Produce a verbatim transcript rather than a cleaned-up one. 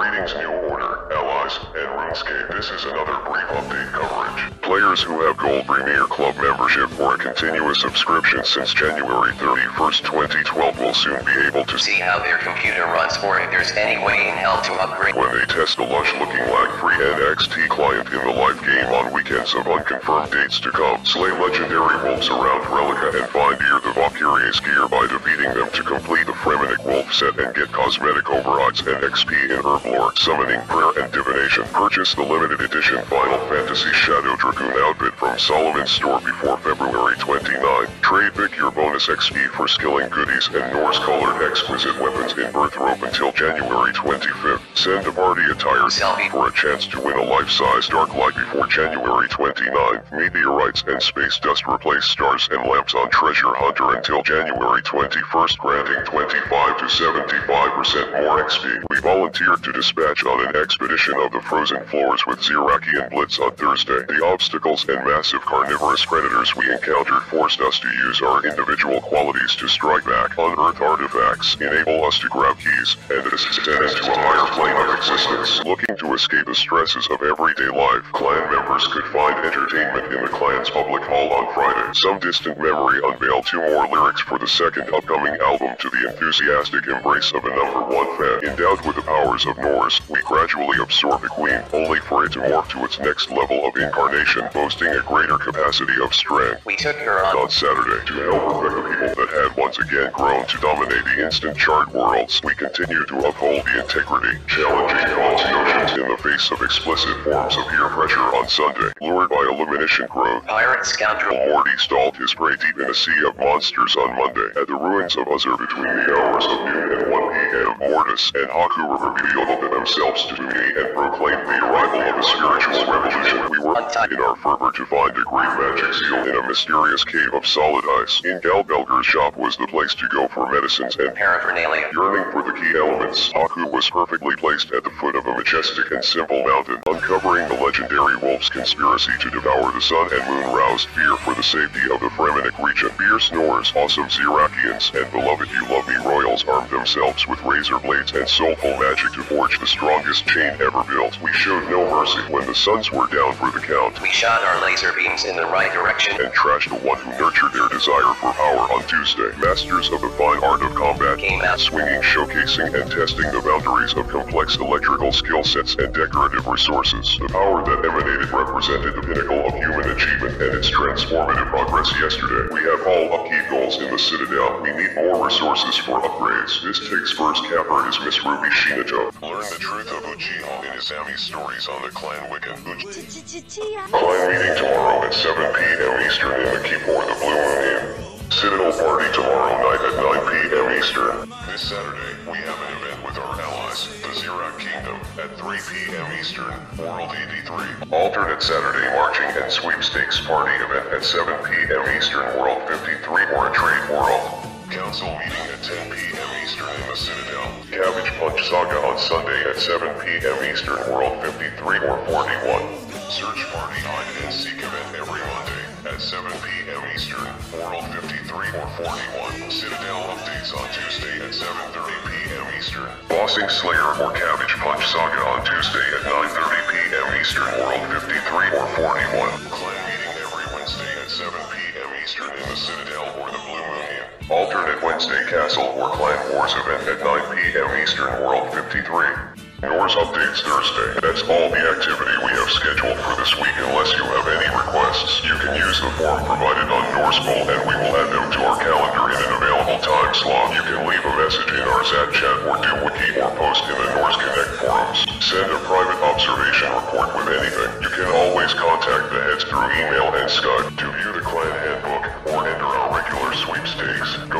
Greetings New Order, allies, and RuneScape. This is another brief update coverage. Players who have Gold Premier Club membership or a continuous subscription since January thirty-first, twenty twelve will soon be able to see how their computer runs or if there's any way in hell to upgrade when they test the lush-looking lag-free N X T client in the live game on weekends of unconfirmed dates to come. Slay legendary wolves around Relica and find near the Valkyries gear by defeating them to complete the Fremennik wolf set and get cosmetic overrides and X P in Herb Lore, summoning prayer and divination. Purchase the limited edition Final Fantasy Shadow Dragoon outfit from Solomon's store before February twenty-ninth. Trade pick your bonus X P for skilling goodies and Nors colored exquisite weapons in Birthrope until January twenty-fifth. Send a party attire for a chance to win a life-size dark light before January twenty-ninth. Meteorites and space dust replace stars and lamps on Treasure Hunter until January twenty-first, granting twenty-five to seventy-five percent more X P. We volunteered to dispatch on an expedition of the frozen floors with Ziraki and Blitz on Thursday. The obstacles and massive carnivorous predators we encountered forced us to use our individual qualities to strike back, unearth artifacts, enable us to grab keys, and ascend to a higher plane of existence. Looking to escape the stresses of everyday life, clan members could find entertainment in the clan's public hall on Friday. Some distant memory unveiled two more lyrics for the second upcoming album to the enthusiastic embrace of a number one fan. Endowed with the powers of Nors, we gradually absorb the Queen, only for it to morph to its next level of incarnation, boasting a greater capacity of strength. We took her on, on Saturday to help the people that had once again grown to dominate the instant chart worlds. We continue to uphold the integrity, challenging false notions in the face of explicit forms of peer pressure on Sunday. Lured by elimination growth, pirate scoundrel Mortis stalled his prey deep in a sea of monsters on Monday. At the ruins of Uzur between the hours of noon and one P M, Mortis and Haku revealed themselves to me and proclaimed the arrival of a spiritual revolution. We were in our fervor to find a great magic seal in a mysterious cave of solid ice. In Gal Belger's shop was the place to go for medicines and paraphernalia. Yearning for the key elements, Haku was perfectly placed at the foot of a majestic and simple mountain. Uncovering the legendary wolf's conspiracy to devour the sun and moon roused fear for the safety of the Fremennik region. Fierce Nors, awesome Zirakians, and beloved you love me royals armed themselves with razor blades and soulful magic to forge the strongest chain ever built. We showed no mercy when the suns were down for the count. We shot our laser beams in the right direction and trashed the one who nurtured their desire for power on Tuesday. Masters of the fine art of combat came out swinging, showcasing and testing the boundaries of complex electrical skill sets and decorative resources. The power that emanated represented the pinnacle of human achievement and its transformative progress yesterday. We have all upkeep goals in the Citadel. We need more resources for upgrades. This takes first capper is Miss Ruby Shinato. Learn the truth of Uchiha and his Ami stories on the Clan Wiccan. Clan meeting tomorrow at seven P M Eastern in the Keep or the Blue Moon Inn. Citadel party tomorrow night at nine P M Eastern. This Saturday, we have an event with our allies, the Zirac Kingdom, at three P M Eastern, World eighty-three. Alternate Saturday marching and sweepstakes party event at seven P M Eastern, World fifty-three or a Trade World. Council meeting at ten P M Eastern in the Citadel. Cabbage Punch Saga on Sunday at seven P M Eastern, World fifty-three or forty-one. Search party hide and seek event every Monday at seven P M Eastern, World fifty-three or forty-one. Citadel updates on Tuesday at seven thirty P M Eastern. Bossing Slayer or Cabbage Punch Saga on Tuesday at nine thirty P M Eastern, World fifty-three or forty-one. Clan meeting every Wednesday at seven P M Eastern in the Citadel or the Blue Moon Inn. Alternate Wednesday Castle or Clan Wars event at nine P M Eastern, World fifty-three. Nors updates Thursday. That's all the activity we have scheduled for this week unless you have any requests. You can use the form provided on Nors Bowl and we will add them to our calendar in an available time slot. You can leave a message in our Zat Chat or do wiki or post in the Nors Connect forums. Send a private observation report with anything. You can always contact the heads through email and Skype. To view the clan handbook or enter our regular sweepstakes, go